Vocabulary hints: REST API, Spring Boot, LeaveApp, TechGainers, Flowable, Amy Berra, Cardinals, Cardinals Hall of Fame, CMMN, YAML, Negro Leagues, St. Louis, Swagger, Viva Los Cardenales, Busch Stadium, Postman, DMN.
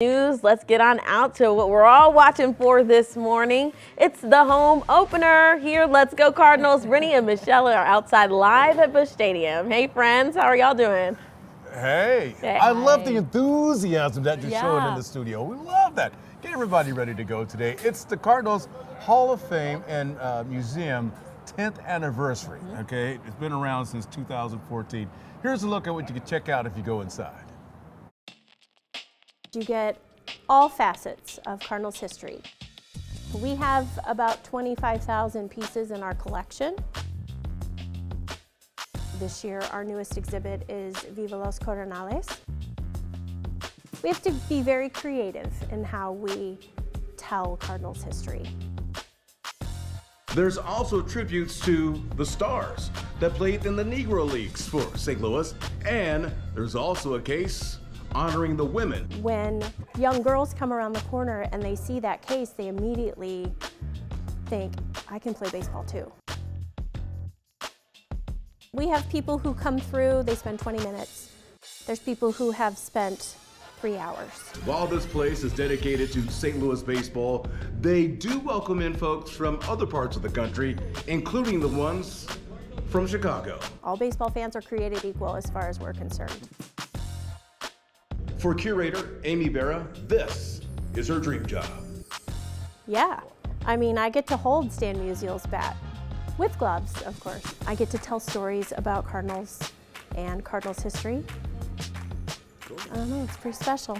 News, let's get on out to what we're all watching for this morning. It's the home opener here. Let's go Cardinals. Rennie and Michelle are outside live at Busch Stadium. Hey friends, how are y'all doing? Hey. I love the enthusiasm that you're showing in the studio. We love that. Get everybody ready to go today. It's the Cardinals Hall of Fame and Museum 10th anniversary. Okay, it's been around since 2014. Here's a look at what you can check out if you go inside. You get all facets of Cardinals history. We have about 25,000 pieces in our collection. This year, our newest exhibit is Viva Los Cardenales. We have to be very creative in how we tell Cardinals history. There's also tributes to the stars that played in the Negro Leagues for St. Louis, and there's also a case honoring the women. When young girls come around the corner and they see that case, they immediately think, I can play baseball too. We have people who come through, they spend 20 minutes. There's people who have spent 3 hours. While this place is dedicated to St. Louis baseball, they do welcome in folks from other parts of the country, including the ones from Chicago. All baseball fans are created equal as far as we're concerned. For curator Amy Berra, this is her dream job. Yeah, I mean, I get to hold Stan Musial's bat, with gloves, of course. I get to tell stories about Cardinals and Cardinals history. I don't know, it's pretty special.